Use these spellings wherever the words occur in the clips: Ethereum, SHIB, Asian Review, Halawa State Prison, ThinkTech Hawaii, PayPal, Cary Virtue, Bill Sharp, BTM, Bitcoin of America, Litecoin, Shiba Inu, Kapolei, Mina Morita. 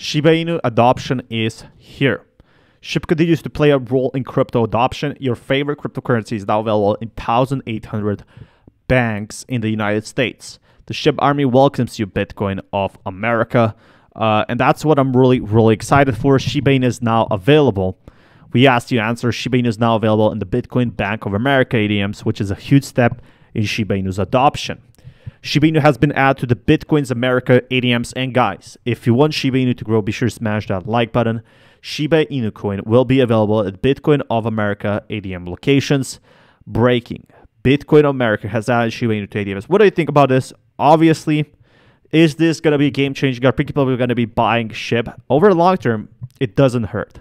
Shiba Inu adoption is here. SHIB continues to play a role in crypto adoption. Your favorite cryptocurrency is now available in 1,800 banks in the United States. The SHIB army welcomes you, Bitcoin of America. And that's what I'm really excited for. Shiba Inu is now available. We asked you to answer. Shiba Inu is now available in the Bitcoin Bank of America ATMs, which is a huge step in Shiba Inu's adoption. Shiba Inu has been added to the Bitcoin's America ATMs. And guys, if you want Shiba Inu to grow, be sure to smash that like button. Shiba Inu coin will be available at Bitcoin of America ATM locations. Breaking. Bitcoin of America has added Shiba Inu to ATMs. What do you think about this? Obviously, is this going to be game-changing? Are people going to be buying SHIB? Over the long term, it doesn't hurt.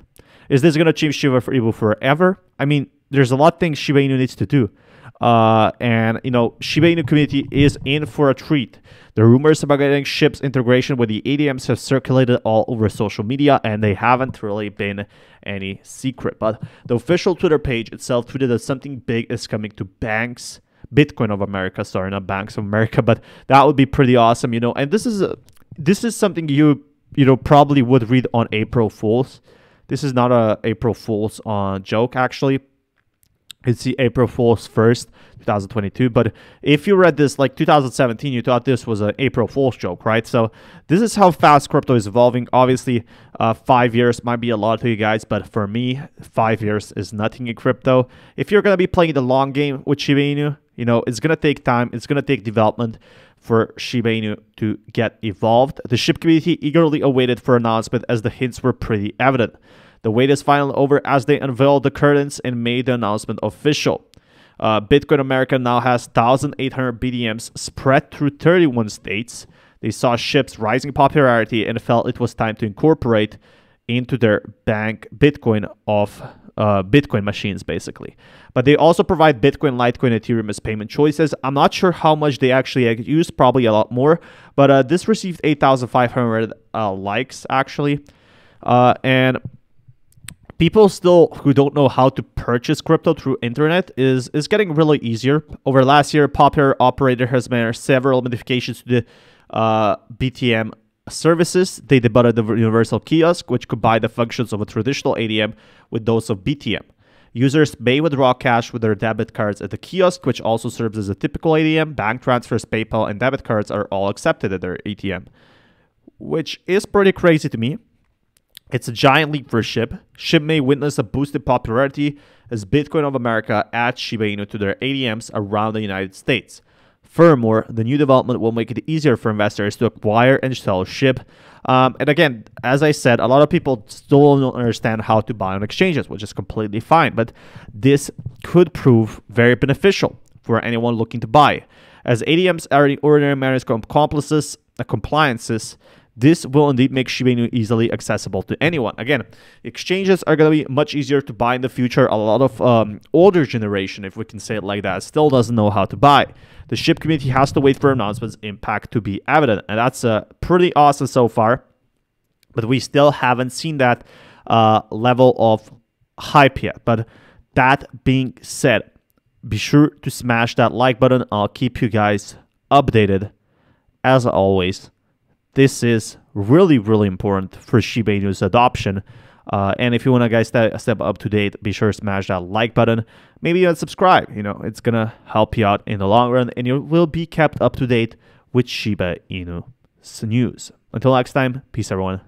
Is this going to change Shiba Inu forever? I mean, there's a lot of things Shiba Inu needs to do. And, you know, Shiba Inu community is in for a treat. The rumors about getting SHIB's integration with the ATMs have circulated all over social media, and they haven't really been any secret. But the official Twitter page itself tweeted that something big is coming to banks. Bitcoin of America, sorry, not Banks of America, but that would be pretty awesome, you know. And this is something you know probably would read on April Fool's. This is not a April Fool's joke, actually. It's the April Fool's 1st, 2022. But if you read this like 2017, you thought this was an April Fool's joke, right? So this is how fast crypto is evolving. Obviously, 5 years might be a lot to you guys, but for me, 5 years is nothing in crypto. If you're going to be playing the long game with Shiba Inu, you know, it's going to take time. It's going to take development for Shiba Inu to get evolved. The SHIB community eagerly awaited for announcement as the hints were pretty evident. The wait is finally over as they unveiled the curtains and made the announcement official. Bitcoin America now has 1,800 BDMs spread through 31 states. They saw SHIB's rising popularity and felt it was time to incorporate into their bank Bitcoin of Bitcoin machines, basically. But they also provide Bitcoin, Litecoin, Ethereum as payment choices. I'm not sure how much they actually use, probably a lot more, but this received 8,500 likes, actually. And people still who don't know how to purchase crypto through internet is getting really easier. Over last year, popular operator has made several modifications to the BTM services. They debuted the universal kiosk, which combined the functions of a traditional ATM with those of BTM. Users may withdraw cash with their debit cards at the kiosk, which also serves as a typical ATM. Bank transfers, PayPal, and debit cards are all accepted at their ATM, which is pretty crazy to me. It's a giant leap for SHIB. SHIB may witness a boost in popularity as Bitcoin of America adds Shiba Inu to their ATMs around the United States. Furthermore, the new development will make it easier for investors to acquire and sell SHIB. And again, as I said, a lot of people still don't understand how to buy on exchanges, which is completely fine. But this could prove very beneficial for anyone looking to buy. As ATMs are in ordinary manners compliances, this will indeed make Shiba Inu easily accessible to anyone. Again, exchanges are going to be much easier to buy in the future. A lot of older generation, if we can say it like that, still doesn't know how to buy. The SHIB community has to wait for announcements' impact to be evident. And that's pretty awesome so far. But we still haven't seen that level of hype yet. But that being said, be sure to smash that like button. I'll keep you guys updated as always. This is really important for Shiba Inu's adoption. And if you want to guys step up to date, be sure to smash that like button. Maybe even subscribe. You know, it's going to help you out in the long run. And you will be kept up to date with Shiba Inu's news. Until next time, peace everyone.